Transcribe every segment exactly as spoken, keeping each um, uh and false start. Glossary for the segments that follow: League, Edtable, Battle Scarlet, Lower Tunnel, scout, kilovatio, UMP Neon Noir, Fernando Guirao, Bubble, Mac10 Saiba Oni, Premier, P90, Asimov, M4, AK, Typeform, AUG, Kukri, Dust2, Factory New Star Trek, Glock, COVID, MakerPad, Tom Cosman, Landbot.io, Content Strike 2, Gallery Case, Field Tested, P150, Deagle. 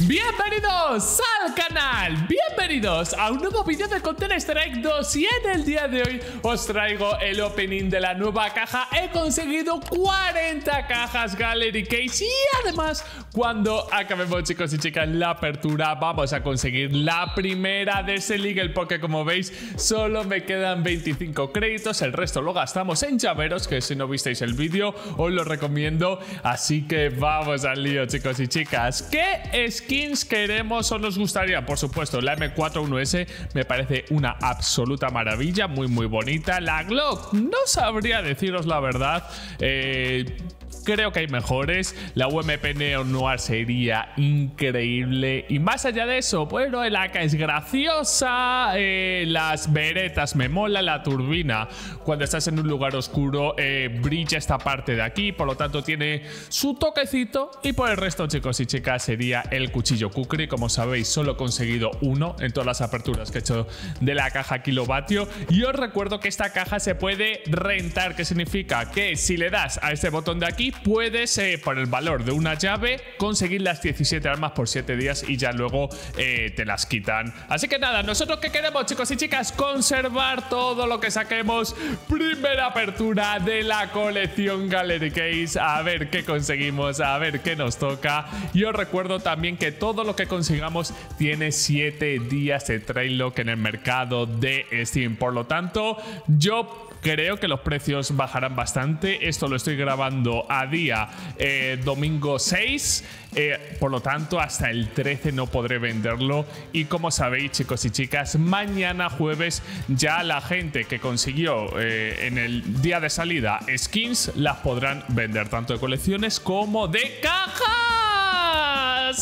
Bienvenidos al canal, bienvenidos a un nuevo vídeo de Content Strike dos. Y en el día de hoy os traigo el opening de la nueva caja. He conseguido cuarenta cajas Gallery Case. Y además, cuando acabemos, chicos y chicas, la apertura, vamos a conseguir la primera de ese League, porque como veis solo me quedan veinticinco créditos. El resto lo gastamos en llaveros, que si no visteis el vídeo os lo recomiendo. Así que vamos al lío, chicos y chicas. ¿Qué es que skins queremos o nos gustaría? Por supuesto, la M cuarenta y uno S me parece una absoluta maravilla, muy muy bonita. La Glock, no sabría deciros la verdad, eh... creo que hay mejores. La U M P Neon Noir sería increíble. Y más allá de eso, bueno, el A K es graciosa. Eh, las beretas me mola. La turbina, cuando estás en un lugar oscuro, eh, brilla esta parte de aquí. Por lo tanto, tiene su toquecito. Y por el resto, chicos y chicas, sería el cuchillo Kukri. Como sabéis, solo he conseguido uno en todas las aperturas que he hecho de la caja kilovatio. Y os recuerdo que esta caja se puede rentar. ¿Qué significa? Que si le das a este botón de aquí, puedes, eh, por el valor de una llave, conseguir las diecisiete armas por siete días y ya luego eh, te las quitan. Así que nada, nosotros que queremos, chicos y chicas, conservar todo lo que saquemos. Primera apertura de la colección Gallery Case, a ver qué conseguimos, a ver qué nos toca. Y os recuerdo también que todo lo que consigamos tiene siete días de trade lock en el mercado de Steam. Por lo tanto, yo creo que los precios bajarán bastante. Esto lo estoy grabando a día eh, domingo seis, eh, por lo tanto hasta el trece no podré venderlo. Y como sabéis, chicos y chicas, mañana jueves ya la gente que consiguió eh, en el día de salida skins las podrán vender, tanto de colecciones como de cajas.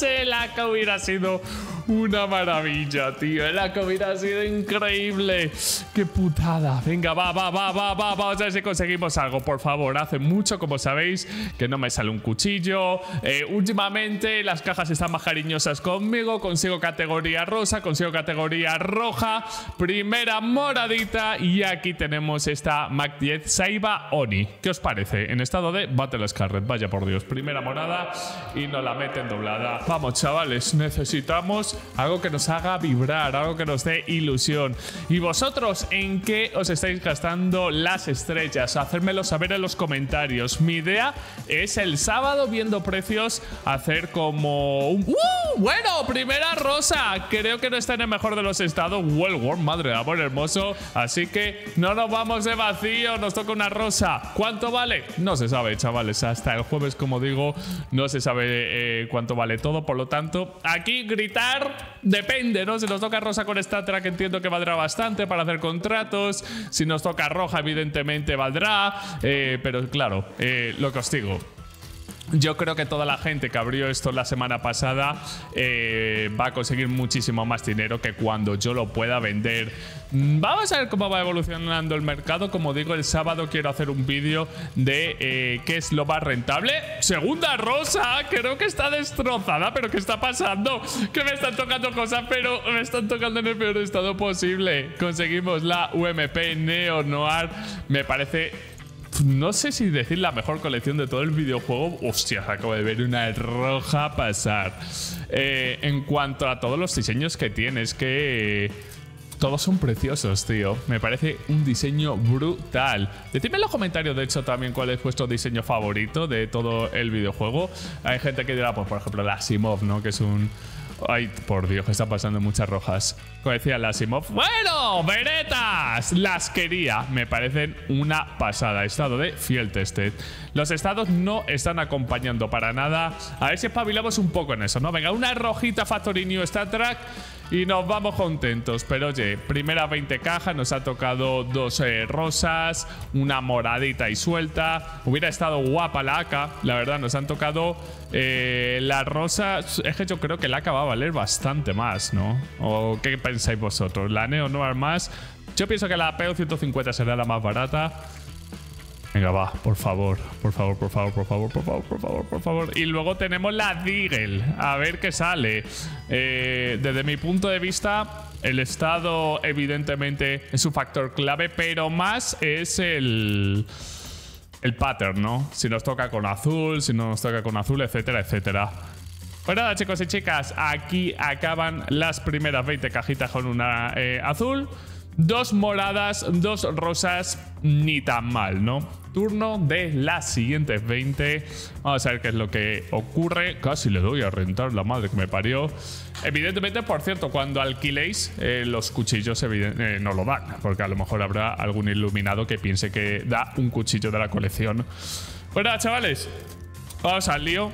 El A K hubiera sido una maravilla, tío. El A K hubiera sido increíble. Qué putada. Venga, va, va, va, va, va. Vamos a ver si conseguimos algo. Por favor, hace mucho, como sabéis, que no me sale un cuchillo. Eh, últimamente las cajas están más cariñosas conmigo. Consigo categoría rosa, consigo categoría roja. Primera moradita. Y aquí tenemos esta Mac diez Saiba Oni. ¿Qué os parece? En estado de Battle Scarlet. Vaya por Dios. Primera morada y nos la meten doblada. Vamos, chavales. Necesitamos algo que nos haga vibrar, algo que nos dé ilusión. ¿Y vosotros en qué os estáis gastando las estrellas? Hacérmelo saber en los comentarios. Mi idea es el sábado, viendo precios, hacer como un... ¡Uh! Bueno, primera rosa. Creo que no está en el mejor de los estados. Well worn, madre de amor hermoso. Así que no nos vamos de vacío. Nos toca una rosa. ¿Cuánto vale? No se sabe, chavales. Hasta el jueves, como digo, no se sabe eh, cuánto vale todo. Por lo tanto, aquí gritar depende, ¿no? Si nos toca rosa con Star Trek, entiendo que valdrá bastante para hacer contratos. Si nos toca roja, evidentemente valdrá. Eh, pero claro, eh, lo que os digo, yo creo que toda la gente que abrió esto la semana pasada eh, va a conseguir muchísimo más dinero que cuando yo lo pueda vender. Vamos a ver cómo va evolucionando el mercado. Como digo, el sábado quiero hacer un vídeo de eh, qué es lo más rentable. Segunda rosa, creo que está destrozada, pero ¿qué está pasando? Que me están tocando cosas, pero me están tocando en el peor estado posible. Conseguimos la U M P Neon Noir, me parece... no sé si decir la mejor colección de todo el videojuego. Hostias, acabo de ver una roja pasar. Eh, en cuanto a todos los diseños que tiene, es que... todos son preciosos, tío. Me parece un diseño brutal. Decidme en los comentarios, de hecho, también cuál es vuestro diseño favorito de todo el videojuego. Hay gente que dirá, pues por ejemplo, la Asimov, ¿no? Que es un... ay, por Dios, está pasando muchas rojas. Como decía la Asimov. Bueno, veretas, las quería. Me parecen una pasada. Estado de Field Tested. Los estados no están acompañando para nada. A ver si espabilamos un poco en eso, ¿no? Venga, una rojita Factory New Star Trek y nos vamos contentos. Pero oye, primera veinte cajas. Nos ha tocado dos eh, rosas, una moradita y suelta. Hubiera estado guapa la A K. La verdad, nos han tocado eh, las rosas. Es que yo creo que la A K va a valer bastante más, ¿no? ¿O qué pensáis vosotros? La Neo Noir más. Yo pienso que la P ciento cincuenta será la más barata. Venga, va, por favor, por favor, por favor, por favor, por favor, por favor, por favor. Y luego tenemos la Deagle. A ver qué sale. Eh, desde mi punto de vista, el estado evidentemente es un factor clave, pero más es el... el pattern, ¿no? Si nos toca con azul, si no nos toca con azul, etcétera, etcétera. Pues nada, chicos y chicas, aquí acaban las primeras veinte cajitas con una eh, azul, dos moradas, dos rosas, ni tan mal, ¿no? Turno de las siguientes veinte. Vamos a ver qué es lo que ocurre. Casi le doy a rentar, la madre que me parió. Evidentemente, por cierto, cuando alquiléis, eh, los cuchillos eh, no lo dan, porque a lo mejor habrá algún iluminado que piense que da un cuchillo de la colección. Pues nada, chavales, vamos al lío.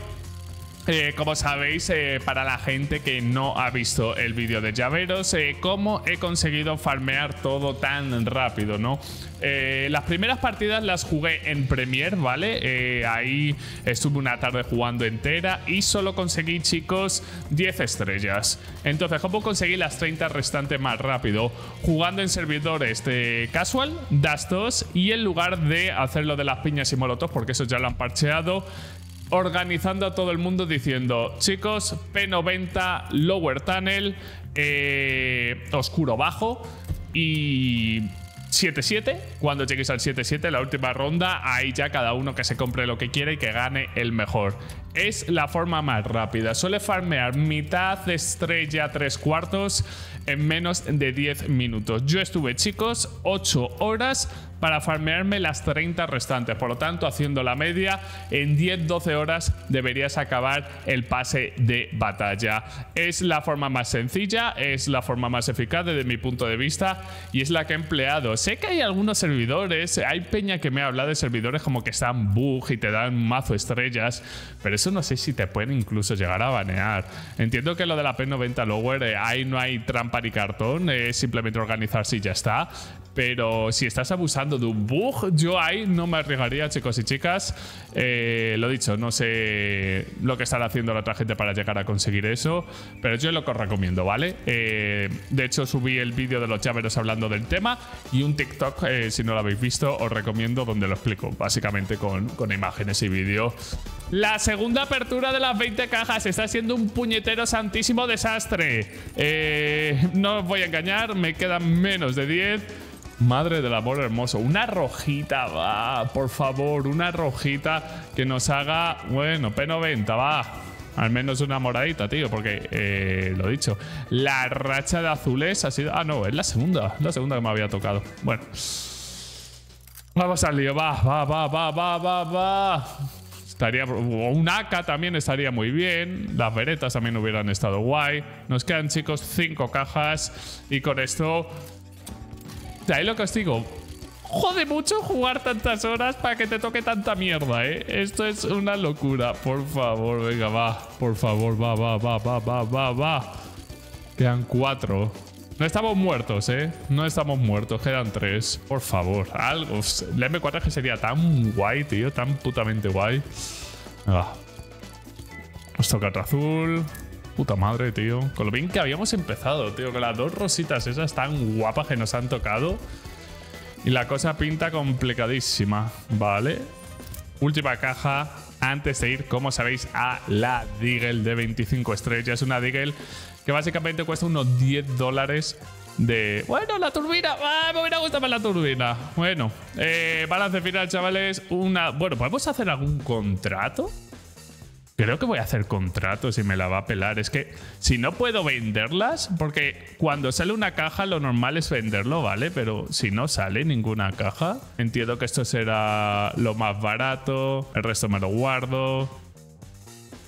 Eh, como sabéis, eh, para la gente que no ha visto el vídeo de llaveros, eh, cómo he conseguido farmear todo tan rápido, ¿no? Eh, las primeras partidas las jugué en Premier, ¿vale? Eh, ahí estuve una tarde jugando entera y solo conseguí, chicos, diez estrellas. Entonces, ¿cómo conseguí las treinta restantes más rápido? Jugando en servidores de Casual, Dust dos, y en lugar de hacerlo de las piñas y molotov, porque eso ya lo han parcheado, organizando a todo el mundo diciendo: chicos, P noventa, Lower Tunnel, eh, Oscuro Bajo y siete siete. Cuando lleguéis al siete siete, la última ronda, ahí ya cada uno que se compre lo que quiera y que gane el mejor. Es la forma más rápida. Suele farmear mitad de estrella, tres cuartos, en menos de diez minutos. Yo estuve, chicos, ocho horas para farmearme las treinta restantes. Por lo tanto, haciendo la media, en diez doce horas deberías acabar el pase de batalla. Es la forma más sencilla, es la forma más eficaz desde mi punto de vista y es la que he empleado. Sé que hay algunos servidores, hay peña que me ha hablado de servidores como que están bug y te dan mazo estrellas, pero eso no sé si te pueden incluso llegar a banear. Entiendo que lo de la P noventa Lower, eh, ahí no hay trampa ni cartón, es eh, simplemente organizarse y ya está. Pero si estás abusando de un bug, yo ahí no me arriesgaría, chicos y chicas. Eh, lo dicho, no sé lo que estará haciendo la otra gente para llegar a conseguir eso, pero yo lo que os recomiendo, ¿vale? Eh, de hecho, subí el vídeo de los llaveros hablando del tema y un TikTok, eh, si no lo habéis visto, os recomiendo, donde lo explico, básicamente con, con imágenes y vídeo. La segunda apertura de las veinte cajas está siendo un puñetero santísimo desastre. Eh, no os voy a engañar, me quedan menos de diez. Madre del amor hermoso, una rojita, va, por favor, una rojita que nos haga, bueno, P noventa, va, al menos una moradita, tío, porque, eh, lo dicho, la racha de azules ha sido, ah, no, es la segunda, la segunda que me había tocado, bueno, vamos al lío, va, va, va, va, va, va, va, estaría, un A K también estaría muy bien, las veretas también hubieran estado guay, nos quedan, chicos, cinco cajas y con esto... Ahí lo que os digo, jode mucho jugar tantas horas para que te toque tanta mierda, ¿eh? Esto es una locura. Por favor, venga, va. Por favor, va, va, va, va, va, va, va. Quedan cuatro. No estamos muertos, ¿eh? No estamos muertos, quedan tres. Por favor, algo. La M cuatro que sería tan guay, tío, tan putamente guay. Ah. Nos toca otra azul. Puta madre, tío. Con lo bien que habíamos empezado, tío. Con las dos rositas esas tan guapas que nos han tocado. Y la cosa pinta complicadísima, ¿vale? Última caja antes de ir, como sabéis, a la Deagle de veinticinco estrellas. Una Deagle que básicamente cuesta unos diez dólares de... Bueno, la turbina. Ah, me hubiera gustado más la turbina. Bueno, eh, balance final, chavales. Una... Bueno, ¿podemos hacer algún contrato? Creo que voy a hacer contratos y me la va a pelar. Es que si no puedo venderlas, porque cuando sale una caja lo normal es venderlo, ¿vale? Pero si no sale ninguna caja, entiendo que esto será lo más barato. El resto me lo guardo.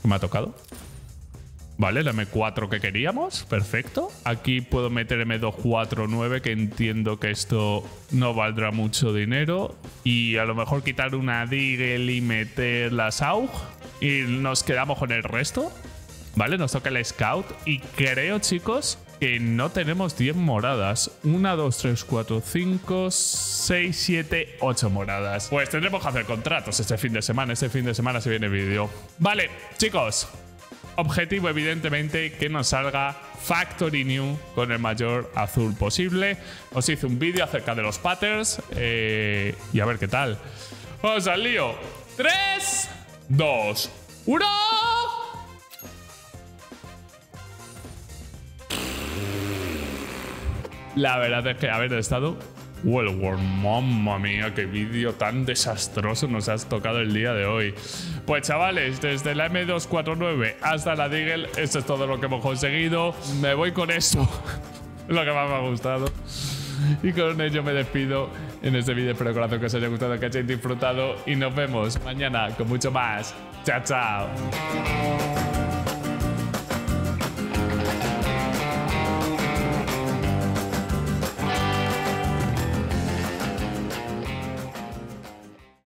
¿Qué me ha tocado? Vale, el M cuatro que queríamos. Perfecto. Aquí puedo meter M dos cuarenta y nueve, que entiendo que esto no valdrá mucho dinero. Y a lo mejor quitar una Deagle y meter las A U G. Y nos quedamos con el resto, ¿vale? Nos toca el scout y creo, chicos, que no tenemos diez moradas. una, dos, tres, cuatro, cinco, seis, siete, ocho moradas. Pues tendremos que hacer contratos este fin de semana. Este fin de semana se viene vídeo. Vale, chicos. Objetivo, evidentemente, que nos salga Factory New con el mayor azul posible. Os hice un vídeo acerca de los patterns. Eh, y a ver qué tal. Vamos al lío. tres, dos, uno. La verdad es que haber estado Wellworm. Mamma mía, qué vídeo tan desastroso nos has tocado el día de hoy. Pues chavales, desde la M dos cuarenta y nueve hasta la Deagle, esto es todo lo que hemos conseguido. Me voy con eso, lo que más me ha gustado. Y con ello me despido en este vídeo. Espero, corazón, que os haya gustado, que hayáis disfrutado. Y nos vemos mañana con mucho más. Chao, chao.